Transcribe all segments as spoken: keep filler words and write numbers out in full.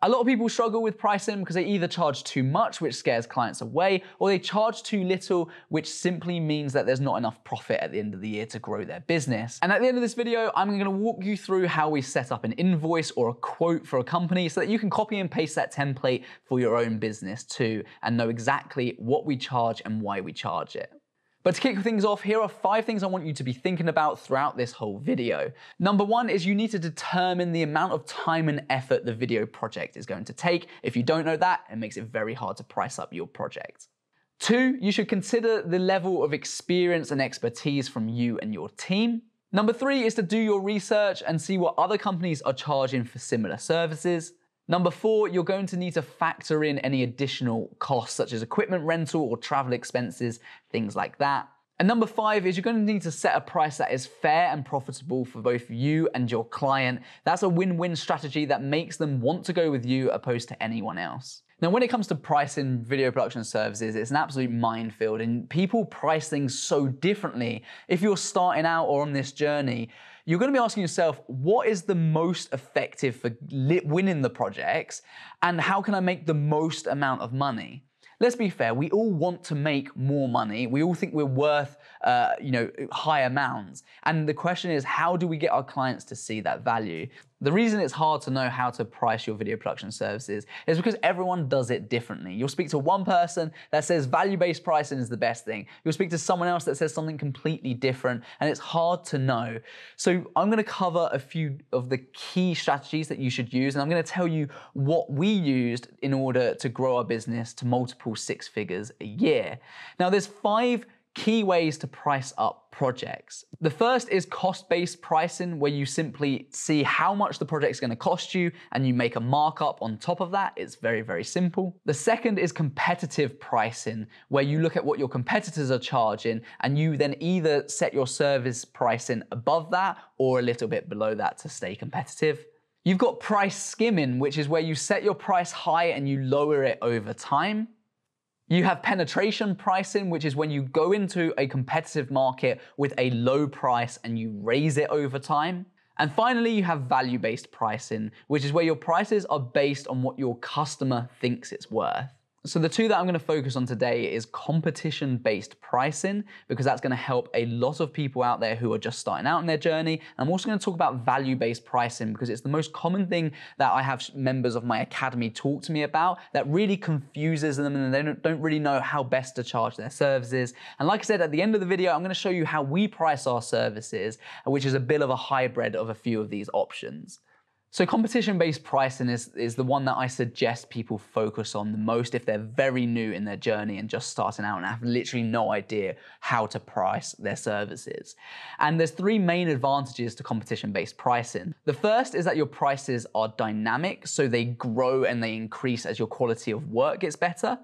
A lot of people struggle with pricing because they either charge too much, which scares clients away, or they charge too little, which simply means that there's not enough profit at the end of the year to grow their business. And at the end of this video, I'm going to walk you through how we set up an invoice or a quote for a company so that you can copy and paste that template for your own business too, and know exactly what we charge and why we charge it. But to kick things off, here are five things I want you to be thinking about throughout this whole video. Number one is you need to determine the amount of time and effort the video project is going to take. If you don't know that, it makes it very hard to price up your project. Two, you should consider the level of experience and expertise from you and your team. Number three is to do your research and see what other companies are charging for similar services. Number four, you're going to need to factor in any additional costs such as equipment rental or travel expenses, things like that. And number five is you're going to need to set a price that is fair and profitable for both you and your client. That's a win-win strategy that makes them want to go with you opposed to anyone else. Now, when it comes to pricing video production services, it's an absolute minefield and people price things so differently. If you're starting out or on this journey, you're going to be asking yourself, what is the most effective for winning the projects and how can I make the most amount of money? Let's be fair, we all want to make more money. We all think we're worth uh, you know, high amounts. And the question is, how do we get our clients to see that value? The reason it's hard to know how to price your video production services is because everyone does it differently. You'll speak to one person that says value-based pricing is the best thing. You'll speak to someone else that says something completely different, and it's hard to know. So I'm gonna cover a few of the key strategies that you should use, and I'm gonna tell you what we used in order to grow our business to multiple six figures a year. Now, there's five key ways to price up projects. The first is cost-based pricing, where you simply see how much the project's going to cost you and you make a markup on top of that. It's very, very simple. The second is competitive pricing, where you look at what your competitors are charging and you then either set your service pricing above that or a little bit below that to stay competitive. You've got price skimming, which is where you set your price high and you lower it over time. You have penetration pricing, which is when you go into a competitive market with a low price and you raise it over time. And finally, you have value-based pricing, which is where your prices are based on what your customer thinks it's worth. So the two that I'm going to focus on today is competition-based pricing, because that's going to help a lot of people out there who are just starting out in their journey. And I'm also going to talk about value-based pricing because it's the most common thing that I have members of my academy talk to me about that really confuses them and they don't, don't really know how best to charge their services. And like I said, at the end of the video, I'm going to show you how we price our services, which is a bit of a hybrid of a few of these options. So competition-based pricing is, is the one that I suggest people focus on the most if they're very new in their journey and just starting out and have literally no idea how to price their services. And there's three main advantages to competition-based pricing. The first is that your prices are dynamic, so they grow and they increase as your quality of work gets better.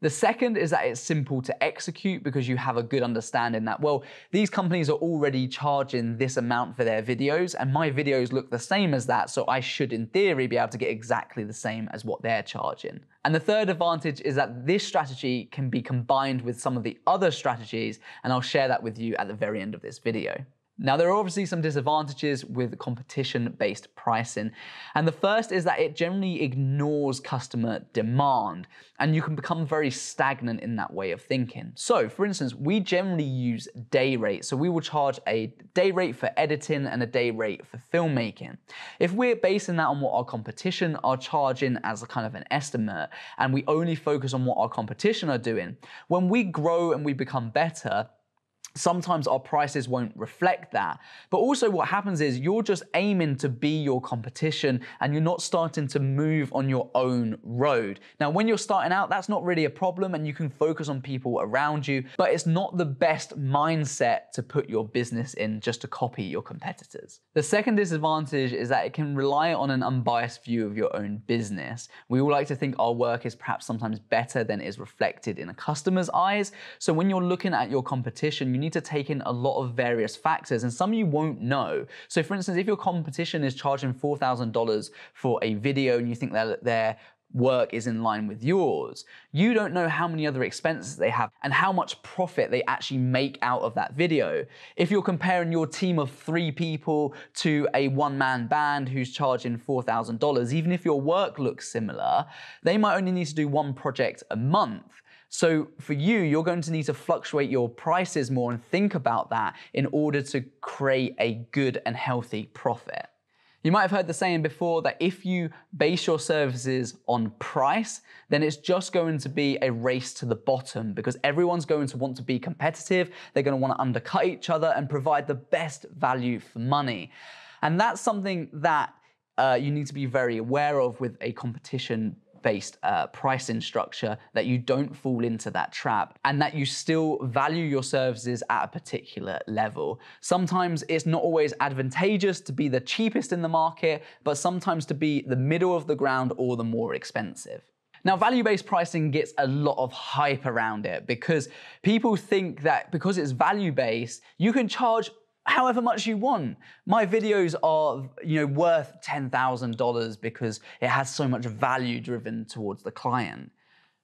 The second is that it's simple to execute because you have a good understanding that, well, these companies are already charging this amount for their videos and my videos look the same as that, so I should, in theory, be able to get exactly the same as what they're charging. And the third advantage is that this strategy can be combined with some of the other strategies, and I'll share that with you at the very end of this video. Now, there are obviously some disadvantages with competition-based pricing. And the first is that it generally ignores customer demand, and you can become very stagnant in that way of thinking. So, for instance, we generally use day rates. So we will charge a day rate for editing and a day rate for filmmaking. If we're basing that on what our competition are charging as a kind of an estimate, and we only focus on what our competition are doing, when we grow and we become better, sometimes our prices won't reflect that. But also what happens is you're just aiming to be your competition and you're not starting to move on your own road. Now, when you're starting out, that's not really a problem and you can focus on people around you, but it's not the best mindset to put your business in just to copy your competitors. The second disadvantage is that it can rely on an unbiased view of your own business. We all like to think our work is perhaps sometimes better than is reflected in a customer's eyes. So when you're looking at your competition, you need to take in a lot of various factors and some you won't know. So for instance, if your competition is charging four thousand dollars for a video and you think that they're work is in line with yours, you don't know how many other expenses they have and how much profit they actually make out of that video. If you're comparing your team of three people to a one-man band who's charging four thousand dollars, even if your work looks similar, they might only need to do one project a month. So for you, you're going to need to fluctuate your prices more and think about that in order to create a good and healthy profit. You might have heard the saying before that if you base your services on price, then it's just going to be a race to the bottom because everyone's going to want to be competitive. They're going to want to undercut each other and provide the best value for money. And that's something that uh, you need to be very aware of with a competition based uh, pricing structure, that you don't fall into that trap and that you still value your services at a particular level. Sometimes it's not always advantageous to be the cheapest in the market, but sometimes to be the middle of the ground or the more expensive. Now, value-based pricing gets a lot of hype around it because people think that because it's value-based, you can charge however much you want. My videos are, you know, worth ten thousand dollars because it has so much value driven towards the client.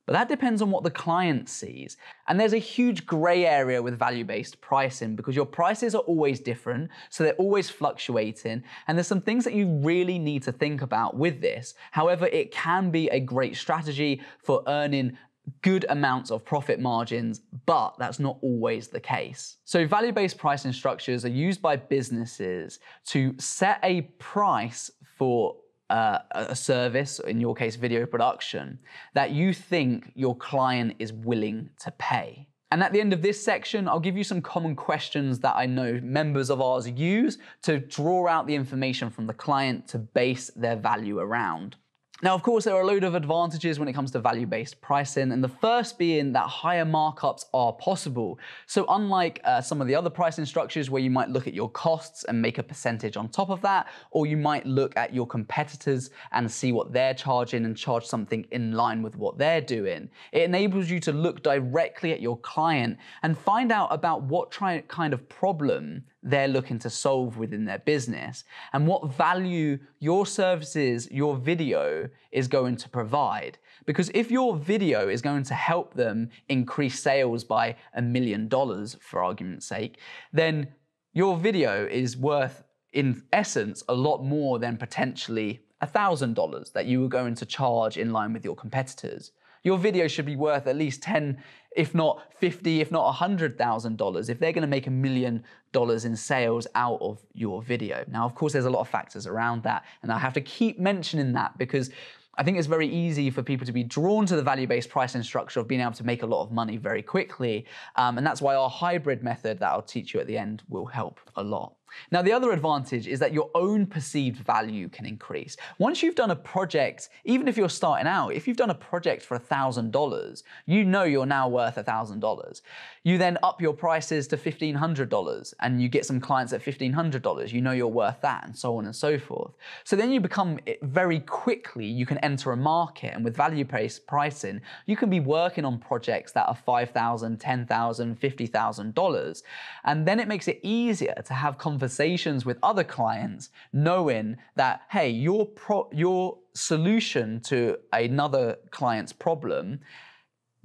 But that depends on what the client sees. And there's a huge gray area with value-based pricing because your prices are always different, so they're always fluctuating. And there's some things that you really need to think about with this. However, it can be a great strategy for earning good amounts of profit margins, but that's not always the case. So value-based pricing structures are used by businesses to set a price for uh, a service, in your case, video production, that you think your client is willing to pay. And at the end of this section, I'll give you some common questions that I know members of ours use to draw out the information from the client to base their value around. Now, of course, there are a load of advantages when it comes to value-based pricing, and the first being that higher markups are possible. So unlike uh, some of the other pricing structures where you might look at your costs and make a percentage on top of that, or you might look at your competitors and see what they're charging and charge something in line with what they're doing, it enables you to look directly at your client and find out about what try kind of problem they're looking to solve within their business and what value your services, your video is going to provide. Because if your video is going to help them increase sales by a million dollars, for argument's sake, then your video is worth, in essence, a lot more than potentially a thousand dollars that you were going to charge in line with your competitors. Your video should be worth at least ten, if not fifty, if not one hundred thousand dollars, if they're gonna make a million dollars in sales out of your video. Now, of course, there's a lot of factors around that, and I have to keep mentioning that because I think it's very easy for people to be drawn to the value-based pricing structure of being able to make a lot of money very quickly. Um, and that's why our hybrid method that I'll teach you at the end will help a lot. Now, the other advantage is that your own perceived value can increase. Once you've done a project, even if you're starting out, if you've done a project for a thousand dollars, you know you're now worth a thousand dollars. You then up your prices to fifteen hundred dollars and you get some clients at fifteen hundred dollars. You know you're worth that, and so on and so forth. So then you become very quickly, you can enter a market, and with value-based pricing, you can be working on projects that are five thousand dollars, ten thousand dollars, fifty thousand dollars. And then it makes it easier to have conversations conversations with other clients, knowing that, hey, your pro your solution to another client's problem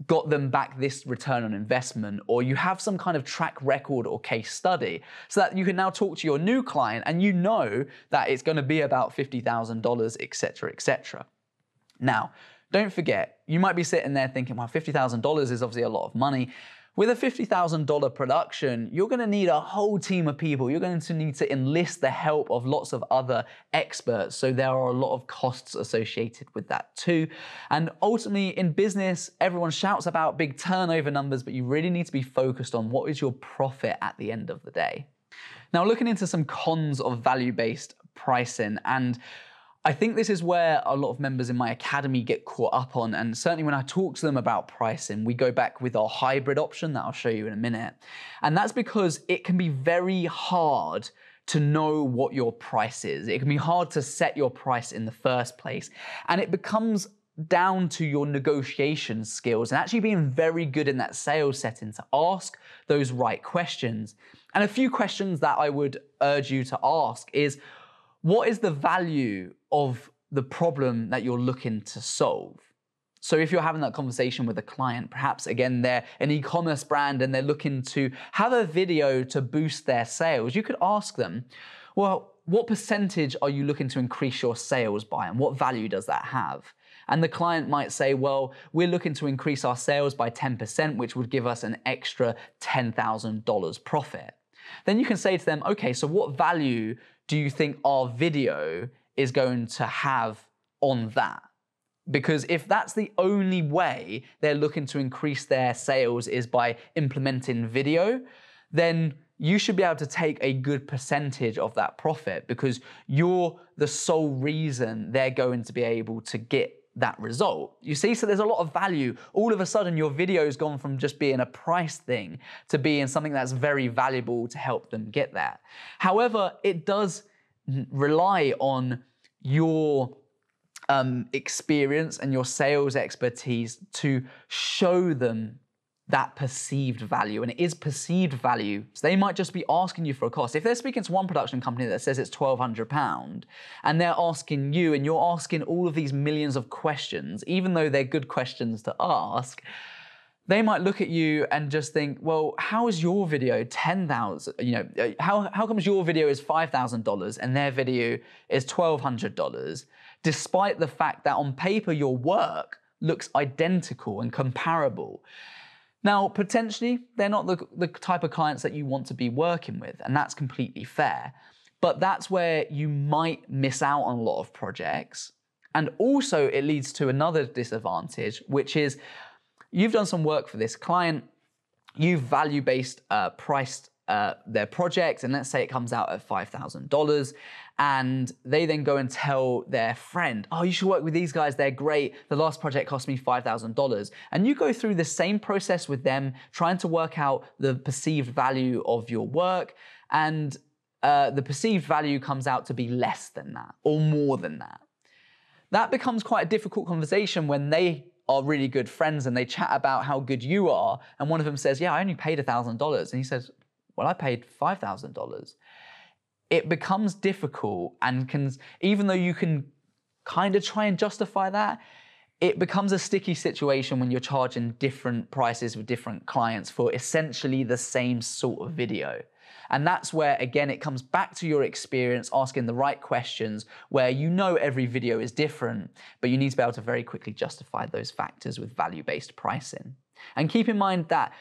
got them back this return on investment, or you have some kind of track record or case study, so that you can now talk to your new client and you know that it's going to be about fifty thousand dollars, et cetera, et cetera. Now, don't forget, you might be sitting there thinking, well, fifty thousand dollars is obviously a lot of money. With a fifty thousand dollar production, you're going to need a whole team of people. You're going to need to enlist the help of lots of other experts. So there are a lot of costs associated with that too. And ultimately in business, everyone shouts about big turnover numbers, but you really need to be focused on what is your profit at the end of the day. Now, looking into some cons of value-based pricing, and I think this is where a lot of members in my academy get caught up on, and certainly when I talk to them about pricing, we go back with our hybrid option that I'll show you in a minute. And that's because it can be very hard to know what your price is. It can be hard to set your price in the first place, and it becomes down to your negotiation skills and actually being very good in that sales setting to ask those right questions. And a few questions that I would urge you to ask is, what is the value of the problem that you're looking to solve. So if you're having that conversation with a client, perhaps again, they're an e-commerce brand and they're looking to have a video to boost their sales, you could ask them, well, what percentage are you looking to increase your sales by and what value does that have? And the client might say, well, we're looking to increase our sales by ten percent, which would give us an extra ten thousand dollars profit. Then you can say to them, okay, so what value do you think our video is going to have on that? Because if that's the only way they're looking to increase their sales is by implementing video, then you should be able to take a good percentage of that profit because you're the sole reason they're going to be able to get that result. You see, so there's a lot of value. All of a sudden, your video's gone from just being a price thing to being something that's very valuable to help them get that. However, it does rely on your um, experience and your sales expertise to show them that perceived value, and it is perceived value. So they might just be asking you for a cost. If they're speaking to one production company that says it's twelve hundred pounds and they're asking you and you're asking all of these millions of questions, even though they're good questions to ask, they might look at you and just think, well, how is your video ten thousand, you know, how, how comes your video is five thousand dollars and their video is twelve hundred dollars, despite the fact that on paper your work looks identical and comparable? Now, potentially, they're not the, the type of clients that you want to be working with, and that's completely fair. But that's where you might miss out on a lot of projects. And also, it leads to another disadvantage, which is you've done some work for this client, you've value-based uh, priced uh, their project, and let's say it comes out at five thousand dollars, and they then go and tell their friend, oh, you should work with these guys, they're great. The last project cost me five thousand dollars. And you go through the same process with them, trying to work out the perceived value of your work, and uh, the perceived value comes out to be less than that or more than that. That becomes quite a difficult conversation when they are really good friends and they chat about how good you are, and one of them says, yeah, I only paid one thousand dollars. And he says, well, I paid five thousand dollars. It becomes difficult, and can, even though you can kind of try and justify that, it becomes a sticky situation when you're charging different prices with different clients for essentially the same sort of video. And that's where, again, it comes back to your experience, asking the right questions, where you know every video is different, but you need to be able to very quickly justify those factors with value-based pricing. And keep in mind that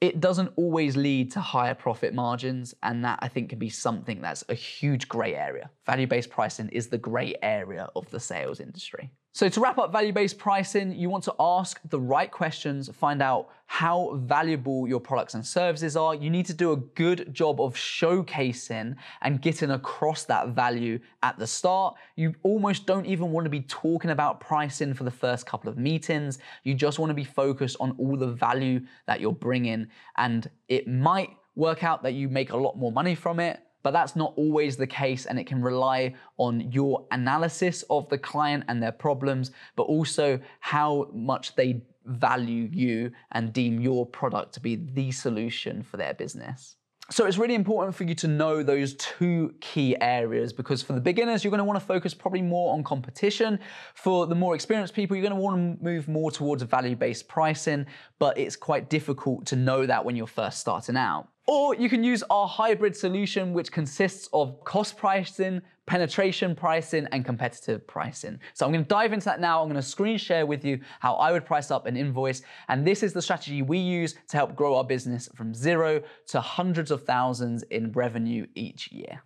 it doesn't always lead to higher profit margins, and that I think can be something that's a huge grey area. Value-based pricing is the grey area of the sales industry. So to wrap up value-based pricing, you want to ask the right questions, find out how valuable your products and services are. You need to do a good job of showcasing and getting across that value at the start. You almost don't even want to be talking about pricing for the first couple of meetings. You just want to be focused on all the value that you're bringing, and it might work out that you make a lot more money from it, but that's not always the case, and it can rely on your analysis of the client and their problems, but also how much they value you and deem your product to be the solution for their business. So it's really important for you to know those two key areas, because for the beginners, you're going to want to focus probably more on competition. For the more experienced people, you're going to want to move more towards value-based pricing, but it's quite difficult to know that when you're first starting out. Or you can use our hybrid solution, which consists of cost pricing, penetration pricing, and competitive pricing. So I'm gonna dive into that now. I'm gonna screen share with you how I would price up an invoice. And this is the strategy we use to help grow our business from zero to hundreds of thousands in revenue each year.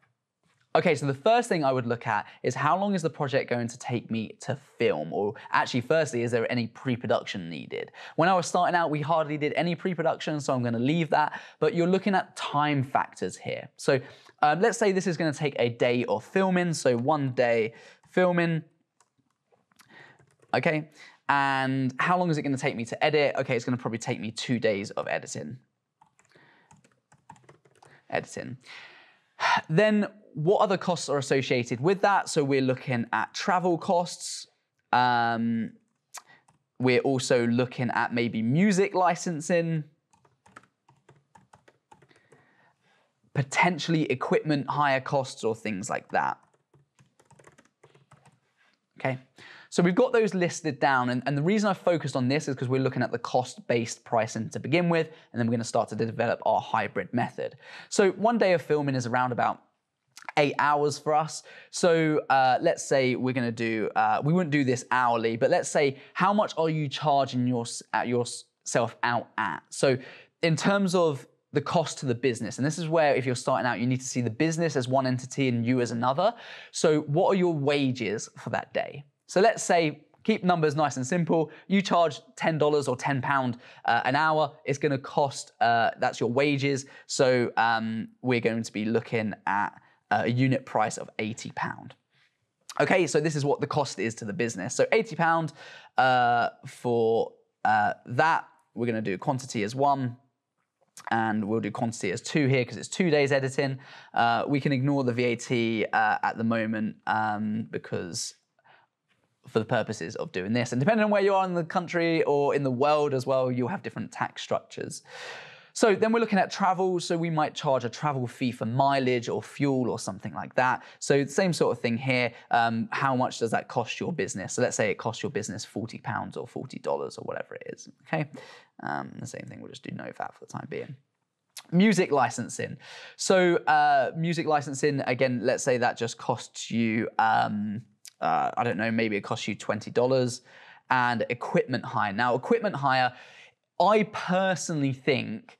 Okay, so the first thing I would look at is how long is the project going to take me to film? Or actually, firstly, is there any pre-production needed? When I was starting out, we hardly did any pre-production, so I'm gonna leave that, but you're looking at time factors here. So um, let's say this is gonna take a day of filming, so one day filming, okay? And how long is it gonna take me to edit? Okay, it's gonna probably take me two days of editing. Editing. Then, what other costs are associated with that? So we're looking at travel costs. Um, we're also looking at maybe music licensing, potentially equipment, higher costs, or things like that. okay? So we've got those listed down, and, and the reason I focused on this is because we're looking at the cost-based pricing to begin with, and then we're gonna start to develop our hybrid method. So one day of filming is around about eight hours for us. So uh, let's say we're gonna do, uh, we wouldn't do this hourly, but let's say, how much are you charging your, uh, yourself out at? So in terms of the cost to the business. And this is where, if you're starting out, you need to see the business as one entity and you as another. So what are your wages for that day? So let's say, keep numbers nice and simple. You charge ten dollars or ten pounds uh, an hour. It's gonna cost, uh, that's your wages. So um, we're going to be looking at a unit price of eighty pounds. Okay, so this is what the cost is to the business. So eighty pounds uh, for uh, that. We're gonna do quantity as one, and we'll do quantity as two here because it's two days editing. Uh, we can ignore the V A T uh, at the moment um, because for the purposes of doing this, and depending on where you are in the country or in the world as well, you'll have different tax structures. So then we're looking at travel. So we might charge a travel fee for mileage or fuel or something like that. So the same sort of thing here. Um, how much does that cost your business? So let's say it costs your business forty pounds or forty dollars or whatever it is, okay? Um, the same thing, we'll just do no V A T for the time being. Music licensing. So uh, music licensing, again, let's say that just costs you, um, uh, I don't know, maybe it costs you twenty dollars. And equipment hire. Now, equipment hire, I personally think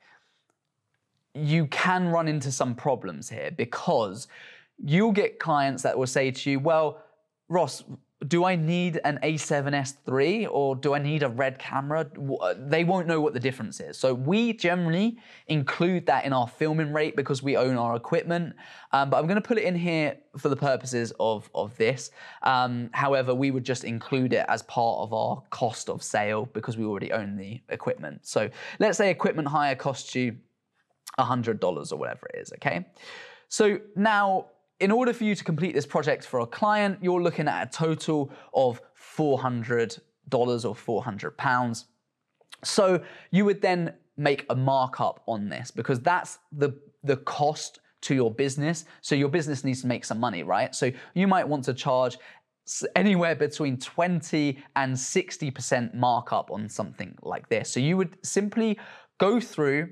you can run into some problems here, because you'll get clients that will say to you, well, Ross, do I need an A seven S three or do I need a RED camera? They won't know what the difference is. So we generally include that in our filming rate because we own our equipment. Um, but I'm gonna put it in here for the purposes of, of this. Um, however, we would just include it as part of our cost of sale because we already own the equipment. So let's say equipment hire costs you one hundred dollars or whatever it is, okay? So now, in order for you to complete this project for a client, you're looking at a total of four hundred dollars or four hundred pounds. So you would then make a markup on this because that's the, the cost to your business. So your business needs to make some money, right? So you might want to charge anywhere between twenty and sixty percent markup on something like this. So you would simply go through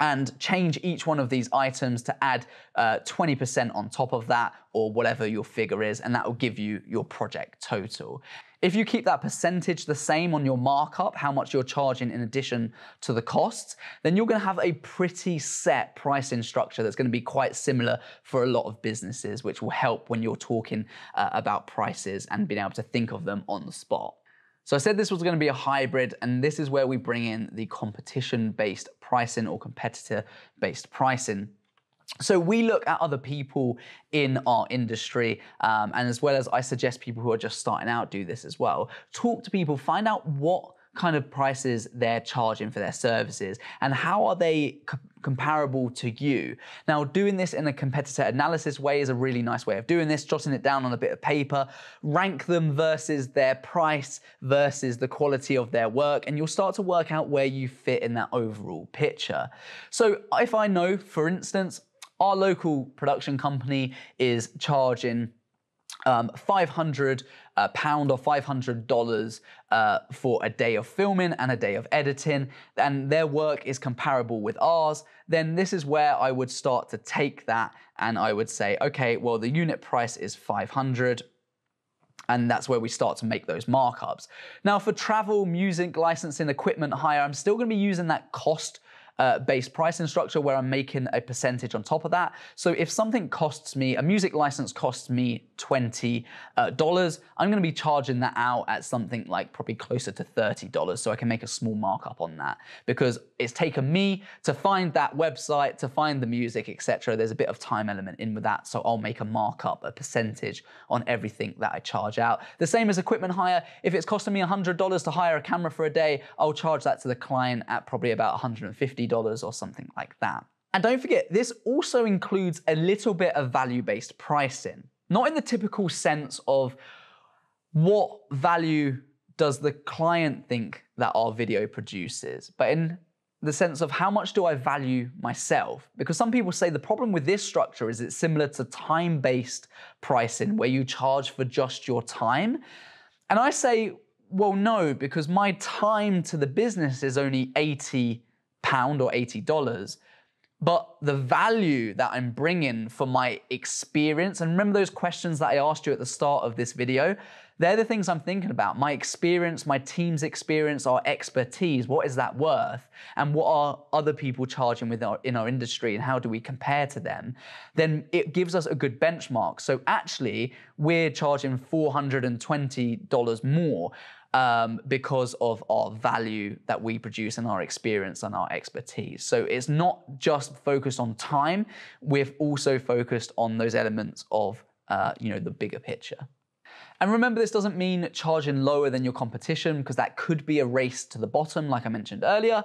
and change each one of these items to add uh, twenty percent on top of that, or whatever your figure is, and that will give you your project total. If you keep that percentage the same on your markup, how much you're charging in addition to the costs, then you're gonna have a pretty set pricing structure that's gonna be quite similar for a lot of businesses, which will help when you're talking uh, about prices and being able to think of them on the spot. So I said this was gonna be a hybrid, and this is where we bring in the competition-based pricing or competitor-based pricing. So we look at other people in our industry, um, and as well as I suggest people who are just starting out do this as well. Talk to people, find out what kind of prices they're charging for their services and how are they co- comparable to you. Now, doing this in a competitor analysis way is a really nice way of doing this, jotting it down on a bit of paper, rank them versus their price versus the quality of their work, and you'll start to work out where you fit in that overall picture. So if I know, for instance, our local production company is charging Um, five hundred pounds uh, pound or five hundred dollars uh, for a day of filming and a day of editing, and their work is comparable with ours, then this is where I would start to take that and I would say, okay, well, the unit price is five hundred, and that's where we start to make those markups. Now, for travel, music, licensing, equipment hire, I'm still gonna be using that cost Uh, based pricing structure where I'm making a percentage on top of that. So if something costs me, a music license costs me twenty dollars, uh, I'm gonna be charging that out at something like probably closer to thirty dollars, so I can make a small markup on that, because it's taken me to find that website, to find the music, et cetera. There's a bit of time element in with that, so I'll make a markup, a percentage on everything that I charge out. The same as equipment hire. If it's costing me one hundred dollars to hire a camera for a day, I'll charge that to the client at probably about one hundred fifty dollars or something like that. And don't forget, this also includes a little bit of value-based pricing. Not in the typical sense of what value does the client think that our video produces, but in the sense of how much do I value myself? Because some people say the problem with this structure is it's similar to time-based pricing, where you charge for just your time. And I say, well, no, because my time to the business is only eighty pounds or eighty dollars. But the value that I'm bringing for my experience, and remember those questions that I asked you at the start of this video, they're the things I'm thinking about. My experience, my team's experience, our expertise, what is that worth? And what are other people charging within our, in our industry, and how do we compare to them? Then it gives us a good benchmark. So actually, we're charging four hundred twenty dollars more Um, because of our value that we produce and our experience and our expertise. So it's not just focused on time, we've also focused on those elements of uh, you know, the bigger picture. And remember, this doesn't mean charging lower than your competition, because that could be a race to the bottom, like I mentioned earlier,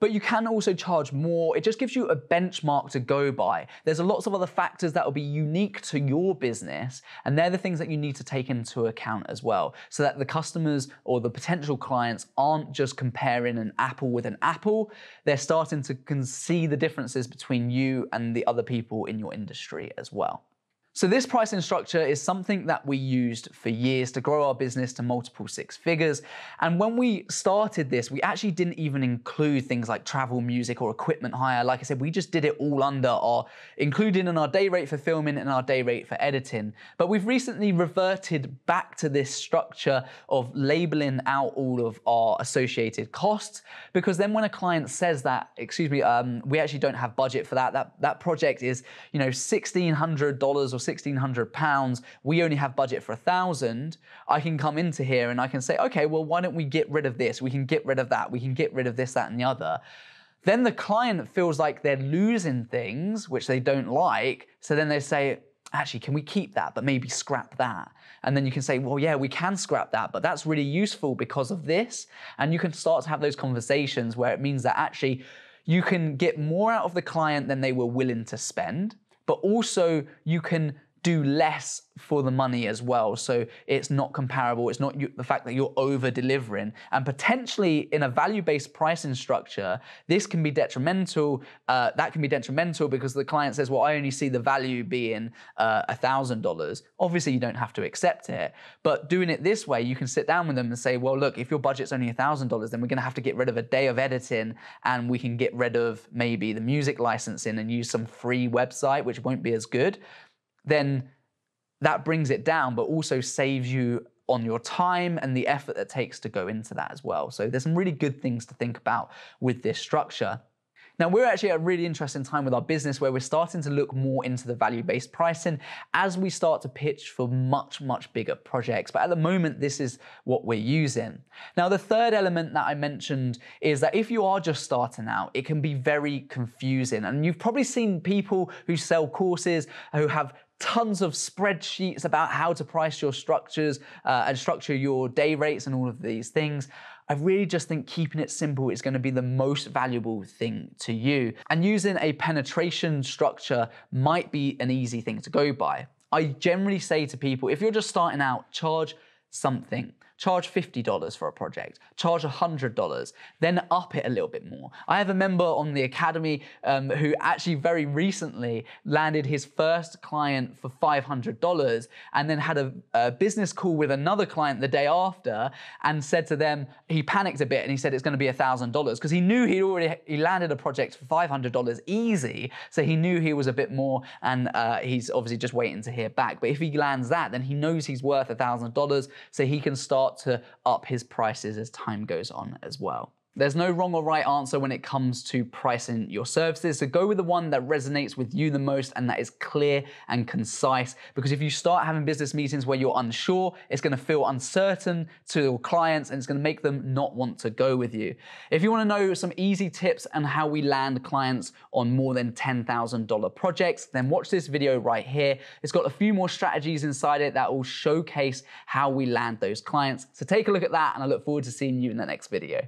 but you can also charge more. It just gives you a benchmark to go by. There's lots of other factors that will be unique to your business, and they're the things that you need to take into account as well, so that the customers or the potential clients aren't just comparing an apple with an apple. They're starting to can see the differences between you and the other people in your industry as well. So this pricing structure is something that we used for years to grow our business to multiple six figures. And when we started this, we actually didn't even include things like travel, music, or equipment hire. Like I said, we just did it all under our, including in our day rate for filming and our day rate for editing. But we've recently reverted back to this structure of labeling out all of our associated costs, because then when a client says that, excuse me, um, we actually don't have budget for that, that, that project is, you know, sixteen hundred dollars or sixteen hundred pounds, we only have budget for a thousand, I can come into here and I can say, okay, well, why don't we get rid of this? We can get rid of that. We can get rid of this, that, and the other. Then the client feels like they're losing things, which they don't like. So then they say, actually, can we keep that, but maybe scrap that? And then you can say, well, yeah, we can scrap that, but that's really useful because of this. And you can start to have those conversations where it means that actually you can get more out of the client than they were willing to spend, but also you can do less for the money as well. So it's not comparable. It's not you, the fact that you're over delivering, and potentially in a value-based pricing structure, this can be detrimental. Uh, that can be detrimental because the client says, well, I only see the value being uh, a thousand dollars. Obviously you don't have to accept it, but doing it this way, you can sit down with them and say, well, look, if your budget's only a thousand dollars, then we're gonna have to get rid of a day of editing, and we can get rid of maybe the music licensing and use some free website, which won't be as good. Then that brings it down, but also saves you on your time and the effort that takes to go into that as well. So there's some really good things to think about with this structure. Now, we're actually at a really interesting time with our business where we're starting to look more into the value-based pricing as we start to pitch for much, much bigger projects. But at the moment, this is what we're using. Now, the third element that I mentioned is that if you are just starting out, it can be very confusing. And you've probably seen people who sell courses who have tons of spreadsheets about how to price your structures uh, and structure your day rates and all of these things. I really just think keeping it simple is going to be the most valuable thing to you. And using a penetration structure might be an easy thing to go by. I generally say to people, if you're just starting out, charge something. Charge fifty dollars for a project, charge a hundred dollars, then up it a little bit more. I have a member on the academy um, who actually very recently landed his first client for five hundred dollars, and then had a, a business call with another client the day after and said to them, he panicked a bit and he said it's gonna be a thousand dollars, because he knew he'd already he landed a project for five hundred dollars easy, so he knew he was a bit more, and uh, he's obviously just waiting to hear back. But if he lands that, then he knows he's worth a thousand dollars, so he can start to up his prices as time goes on as well. There's no wrong or right answer when it comes to pricing your services. So go with the one that resonates with you the most and that is clear and concise. Because if you start having business meetings where you're unsure, it's gonna feel uncertain to your clients and it's gonna make them not want to go with you. If you wanna know some easy tips on how we land clients on more than ten thousand dollar projects, then watch this video right here. It's got a few more strategies inside it that will showcase how we land those clients. So take a look at that, and I look forward to seeing you in the next video.